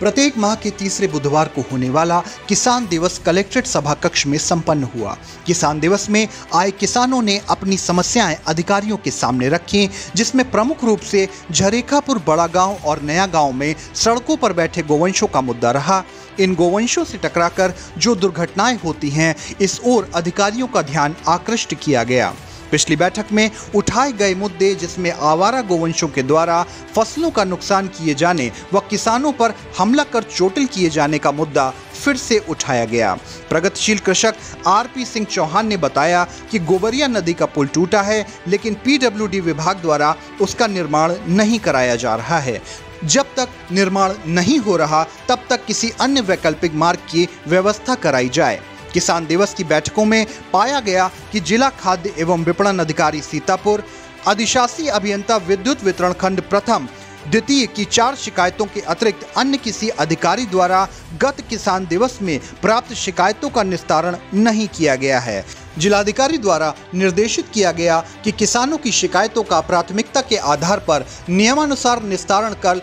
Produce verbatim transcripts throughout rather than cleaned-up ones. प्रत्येक माह के तीसरे बुधवार को होने वाला किसान दिवस कलेक्ट्रेट सभा कक्ष में संपन्न हुआ। किसान दिवस में आए किसानों ने अपनी समस्याएं अधिकारियों के सामने रखी, जिसमें प्रमुख रूप से झरेखापुर, बड़ा गांव और नया गांव में सड़कों पर बैठे गोवंशों का मुद्दा रहा। इन गोवंशों से टकराकर जो दुर्घटनाएं होती हैं, इस ओर अधिकारियों का ध्यान आकृष्ट किया गया। पिछली बैठक में उठाए गए मुद्दे, जिसमें आवारा गोवंशों के द्वारा फसलों का नुकसान किए जाने व किसानों पर हमला कर चोटिल किए जाने का मुद्दा फिर से उठाया गया। प्रगतिशील कृषक आर पी सिंह चौहान ने बताया कि गोबरिया नदी का पुल टूटा है, लेकिन पी डब्ल्यू डी विभाग द्वारा उसका निर्माण नहीं कराया जा रहा है। जब तक निर्माण नहीं हो रहा, तब तक किसी अन्य वैकल्पिक मार्ग की व्यवस्था कराई जाए। किसान दिवस की बैठकों में पाया गया कि जिला खाद्य एवं विपणन अधिकारी सीतापुर, अधिशासी अभियंता विद्युत वितरण खंड प्रथम द्वितीय की चार शिकायतों के अतिरिक्त अन्य किसी अधिकारी द्वारा गत किसान दिवस में प्राप्त शिकायतों का निस्तारण नहीं किया गया है। जिलाधिकारी द्वारा निर्देशित किया गया कि किसानों की शिकायतों का प्राथमिकता के आधार पर नियमानुसार निस्तारण कर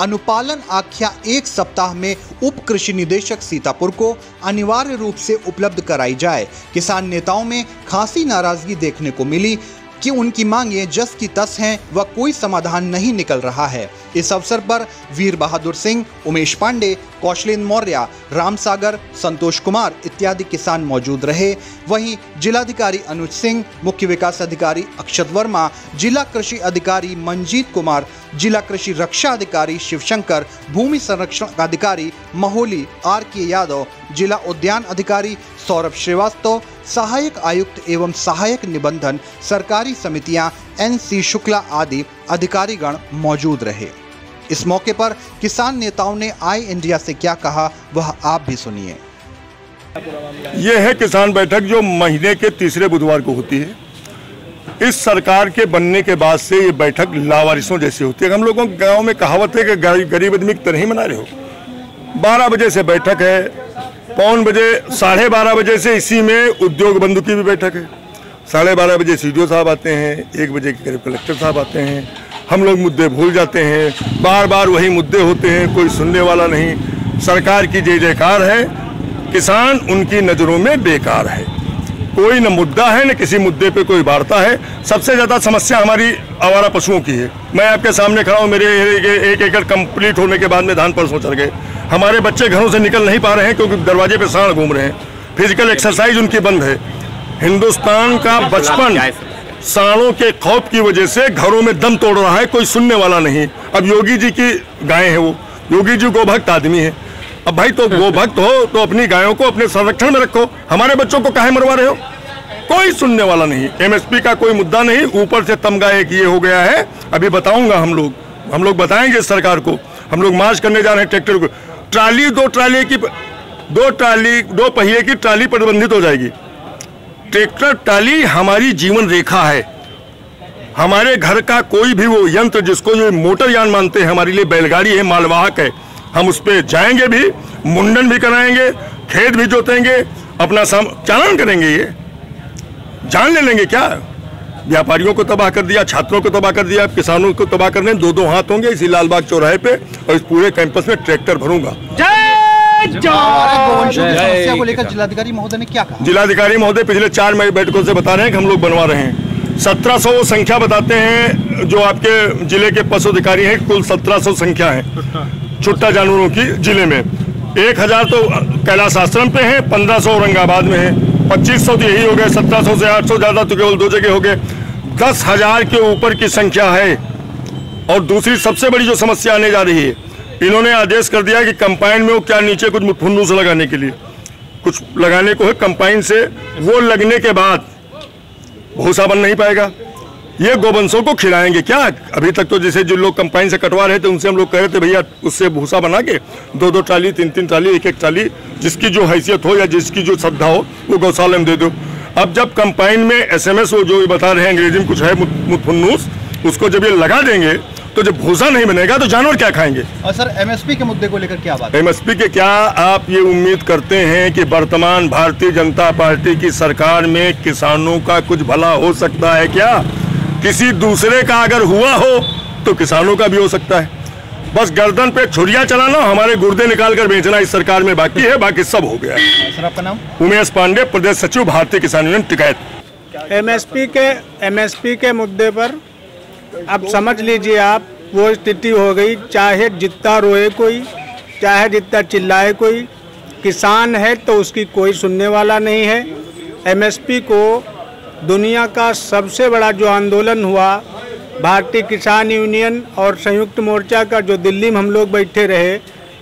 अनुपालन आख्या एक सप्ताह में उप कृषि निदेशक सीतापुर को अनिवार्य रूप से उपलब्ध कराई जाए। किसान नेताओं में खासी नाराजगी देखने को मिली कि उनकी मांगें जस की तस हैं व कोई समाधान नहीं निकल रहा है। इस अवसर पर वीर बहादुर सिंह, उमेश पांडे, कौशलेंद्र मौर्य, रामसागर, संतोष कुमार इत्यादि किसान मौजूद रहे। वहीं जिलाधिकारी अनुज सिंह, मुख्य विकास अधिकारी अक्षत वर्मा, जिला कृषि अधिकारी मंजीत कुमार, जिला कृषि रक्षा अधिकारी शिवशंकर, भूमि संरक्षण अधिकारी महोली आर के यादव, जिला उद्यान अधिकारी सौरभ श्रीवास्तव, सहायक आयुक्त एवं सहायक निबंधन, सरकारी समितियां एन सी शुक्ला आदि अधिकारीगण मौजूद रहे। इस मौके पर किसान नेताओं ने आई इंडिया से क्या कहा, वह आप भी सुनिए। यह है किसान बैठक जो महीने के तीसरे बुधवार को होती है। इस सरकार के बनने के बाद से ये बैठक लावारिसों जैसी होती है। हम लोगों के गाँव में कहावत है कि गरीब आदमी की तरह ही मना रहे हो। बारह बजे से बैठक है, पौन बजे साढ़े बारह बजे से इसी में उद्योग बंधु की भी बैठक है। साढ़े बारह बजे सी डी ओ साहब आते हैं, एक बजे के करीब कलेक्टर साहब आते हैं। हम लोग मुद्दे भूल जाते हैं, बार बार वही मुद्दे होते हैं, कोई सुनने वाला नहीं। सरकार की जय जयकार है, किसान उनकी नज़रों में बेकार है। कोई न मुद्दा है, न किसी मुद्दे पे कोई वार्ता है। सबसे ज़्यादा समस्या हमारी आवारा पशुओं की है। मैं आपके सामने खड़ा हूँ, मेरे एक एकड़ कंप्लीट होने के बाद में धान परसों चल गए। हमारे बच्चे घरों से निकल नहीं पा रहे हैं क्योंकि दरवाजे पे सांड घूम रहे हैं। फिजिकल एक्सरसाइज उनकी बंद है। हिंदुस्तान का बचपन सांडों के खौफ की वजह से घरों में दम तोड़ रहा है, कोई सुनने वाला नहीं। अब योगी जी की गाय है, वो योगी जी गोभक्त आदमी है। अब भाई तो वो भक्त हो तो अपनी गायों को अपने संरक्षण में रखो, हमारे बच्चों को काहे मरवा रहे हो? कोई सुनने वाला नहीं। एम एस पी का कोई मुद्दा नहीं, ऊपर से तमगा एक ये हो गया है। अभी बताऊंगा, हम लोग हम लोग बताएंगे सरकार को। हम लोग मार्च करने जा रहे हैं ट्रैक्टर को। ट्राली दो ट्राली की दो ट्राली दो पहिए की ट्राली प्रतिबंधित हो जाएगी। ट्रैक्टर ट्राली हमारी जीवन रेखा है। हमारे घर का कोई भी वो यंत्र जिसको ये मोटर यान मानते हैं, हमारे लिए बैलगाड़ी है, मालवाहक है। हम उस पर जाएंगे भी, मुंडन भी कराएंगे, खेत भी जोतेंगे, अपना साम चालान करेंगे। ये जान ले लेंगे क्या? व्यापारियों को तबाह कर दिया, छात्रों को तबाह कर दिया, किसानों को तबाह करने दो दो हाथ होंगे इसी लालबाग चौराहे पे और इस पूरे कैंपस में ट्रैक्टर भरूंगा। समस्या को लेकर जिलाधिकारी महोदय ने क्या कहा? जिलाधिकारी महोदय पिछले चार मई बैठकों से बता रहे हैं कि हम लोग बनवा रहे हैं। सत्रह सौ संख्या बताते हैं जो आपके जिले के पशु अधिकारी हैं, कुल सत्रह सौ संख्या है छुट्टा जानवरों की जिले में। एक हज़ार तो कैलाश आश्रम पे हैं, पंद्रह सौ औरंगाबाद में हैं, पच्चीस सौ तो यही हो गए, सत्रह सौ से आठ सौ ज़्यादा तो केवल दो जगह हो गए। दस हज़ार के ऊपर की संख्या है। और दूसरी सबसे बड़ी जो समस्या आने जा रही है, इन्होंने आदेश कर दिया कि कंपाइन में वो क्या नीचे कुछ मुठफुन्नूस लगाने के लिए कुछ लगाने को है कंपाइन से, वो लगने के बाद भूसा बन नहीं पाएगा। ये गोवंशों को खिलाएंगे क्या? अभी तक तो जैसे जो लोग कंपाइन से कटवा रहे थे उनसे हम लोग कह रहे थे भैया उससे भूसा बना के दो दो ट्राली, तीन तीन ट्राली, एक एक ट्राली, जिसकी जो हैसियत हो या जिसकी जो श्रद्धा हो वो गौशाला में दे दो। अब जब कंपाइन में एस एम एस वो जो भी बता रहे हैं अंग्रेजी में कुछ है मुतफुन्नूस, उसको जब ये लगा देंगे तो जब भूसा नहीं बनेगा तो जानवर क्या खाएंगे? और सर एम एस पी के मुद्दे को लेकर क्या बात? एम एस पी के क्या आप ये उम्मीद करते हैं कि वर्तमान भारतीय जनता पार्टी की सरकार में किसानों का कुछ भला हो सकता है क्या? किसी दूसरे का अगर हुआ हो तो किसानों का भी हो सकता है। बस गर्दन पे छुरियां चलाना, हमारे गुर्दे निकाल कर बेचना इस सरकार में बाकी है, बाकी सब हो गया है। सर आपका नाम? उमेश पांडे, प्रदेश सचिव, भारतीय किसान यूनियन टिकैत। एमएसपी के एमएसपी के मुद्दे पर अब समझ लीजिए आप, वो स्थिति हो गई, चाहे जितना रोए कोई, चाहे जितना चिल्लाए कोई, किसान है तो उसकी कोई सुनने वाला नहीं है। एमएसपी को दुनिया का सबसे बड़ा जो आंदोलन हुआ, भारतीय किसान यूनियन और संयुक्त मोर्चा का, जो दिल्ली में हम लोग बैठे रहे,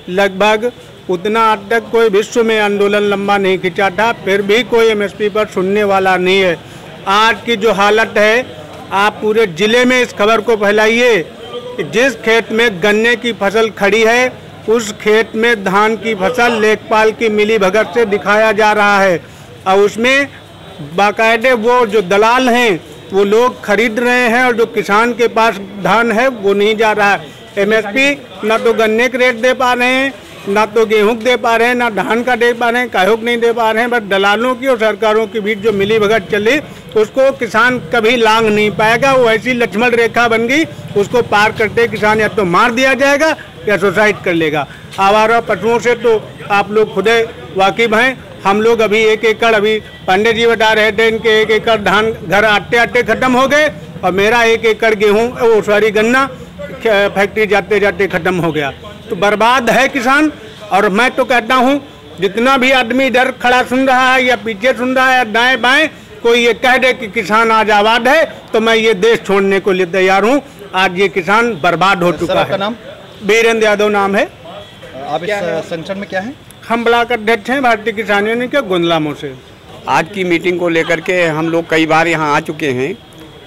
लगभग उतना हद तक कोई विश्व में आंदोलन लंबा नहीं खिंचा था, फिर भी कोई एमएसपी पर सुनने वाला नहीं है। आज की जो हालत है, आप पूरे ज़िले में इस खबर को फैलाइए कि जिस खेत में गन्ने की फसल खड़ी है, उस खेत में धान की फसल लेखपाल की मिलीभगत से दिखाया जा रहा है, और उसमें बाकायदे वो जो दलाल हैं वो लोग खरीद रहे हैं, और जो किसान के पास धान है वो नहीं जा रहा है। एमएसपी ना तो गन्ने के रेट दे पा रहे हैं, ना तो गेहूं दे पा रहे हैं, ना धान का दे पा रहे हैं, काहूक नहीं दे पा रहे हैं। बस दलालों की और सरकारों के बीच जो मिलीभगत चली, उसको किसान कभी लांग नहीं पाएगा। वो ऐसी लक्ष्मण रेखा बन गई, उसको पार करते किसान या तो मार दिया जाएगा या सुसाइड कर लेगा। आवारा पशुओं से तो आप लोग खुद वाकिफ हैं। हम लोग अभी एक एकड़, अभी पांडे जी बता रहे थे, इनके एक एकड़ धान घर आटे आटे खत्म हो गए, और मेरा एक एकड़ गेहूं, वो सॉरी गन्ना फैक्ट्री जाते जाते खत्म हो गया। तो बर्बाद है किसान। और मैं तो कहता हूं, जितना भी आदमी इधर खड़ा सुन रहा है या पीछे सुन रहा है या दाएं बाएं, कोई ये कह दे कि किसान आज आबाद है तो मैं ये देश छोड़ने को लिए तैयार हूँ। आज ये किसान बर्बाद हो चुका है। नाम? वीरेंद्र यादव नाम है। आप इस संगठन में क्या है? हम ब्लॉक अध्यक्ष हैं भारतीय किसान यूनियन के गुंडलामों से। आज की मीटिंग को लेकर के हम लोग कई बार यहाँ आ चुके हैं,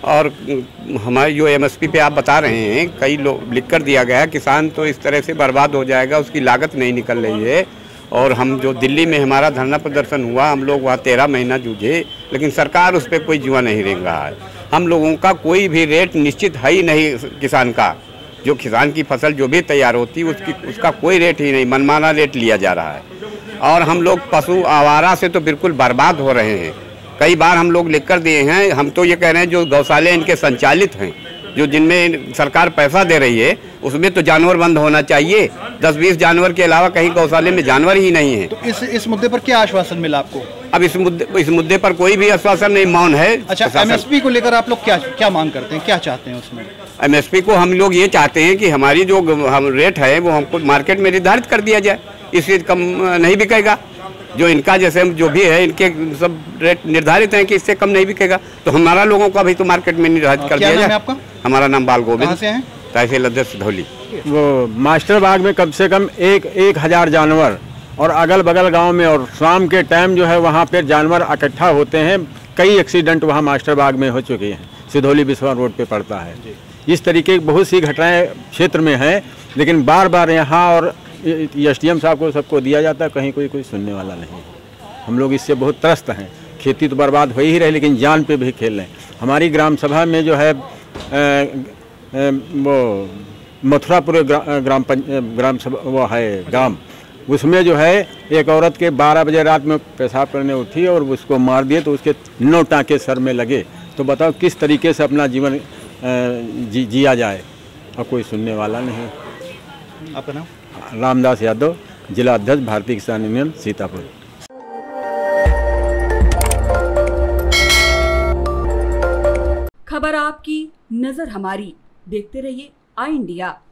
और हमारे जो एमएसपी पे आप बता रहे हैं, कई लोग लिख कर दिया गया है, किसान तो इस तरह से बर्बाद हो जाएगा, उसकी लागत नहीं निकल रही है। और हम जो दिल्ली में हमारा धरना प्रदर्शन हुआ, हम लोग वहाँ तेरह महीना जूझे, लेकिन सरकार उस पर कोई जुआ नहीं रेंग रहा है। हम लोगों का कोई भी रेट निश्चित है ही नहीं। किसान का जो किसान की फसल जो भी तैयार होती है, उसकी उसका कोई रेट ही नहीं, मनमाना रेट लिया जा रहा है। और हम लोग पशु आवारा से तो बिल्कुल बर्बाद हो रहे हैं। कई बार हम लोग लिख कर दिए हैं। हम तो ये कह रहे हैं जो गौशाले इनके संचालित हैं, जो जिनमें सरकार पैसा दे रही है, उसमें तो जानवर बंद होना चाहिए। दस बीस जानवर के अलावा कहीं गौशाले में जानवर ही नहीं है। तो इस इस मुद्दे पर क्या आश्वासन मिला आपको? अब इस मुद्दे इस मुद्दे पर कोई भी आश्वासन नहीं, मौन है। अच्छा, एमएसपी को लेकर आप लोग क्या क्या मांग करते हैं, क्या चाहते हैं उसमें? एमएसपी को हम लोग ये चाहते हैं कि हमारी जो हम रेट है वो हमको मार्केट में निर्धारित कर दिया जाए, इससे कम नहीं बिकेगा। जो इनका जैसे जो भी है, इनके सब रेट निर्धारित हैं कि इससे कम नहीं बिकेगा, तो हमारा लोगों का भी तो मार्केट में निर्धारित कर दिया जाए। आपका? हमारा नाम बाल गोविंद से है, तहसील अध्यक्ष सिधौली। वो मास्टर बाग में कम से कम एक एक हज़ार जानवर, और अगल बगल गांव में, और शाम के टाइम जो है वहाँ पर जानवर इकट्ठा होते हैं। कई एक्सीडेंट वहाँ मास्टर बाग में हो चुके हैं। सिधौली विश्वनाथ रोड पे पड़ता है। इस तरीके की बहुत सी घटनाएं क्षेत्र में हैं, लेकिन बार बार यहाँ और एस डी एम साहब को सबको दिया जाता है, कहीं कोई कोई सुनने वाला नहीं। हम लोग इससे बहुत त्रस्त हैं। खेती तो बर्बाद हो ही रही, लेकिन जान पे भी खेल रहे हैं। हमारी ग्राम सभा में जो है वो मथुरापुर ग्राम ग्राम सभा वो है ग्राम, उसमें जो है एक औरत के बारह बजे रात में पेशाब करने उठी और उसको मार दिए, तो उसके नौ टाँके सर में लगे। तो बताओ किस तरीके से अपना जीवन जी जिया जाए, और कोई सुनने वाला नहीं। आपका नाम? रामदास यादव, जिला अध्यक्ष, भारतीय किसान यूनियन, सीतापुर। खबर आपकी, नजर हमारी। देखते रहिए आई इंडिया।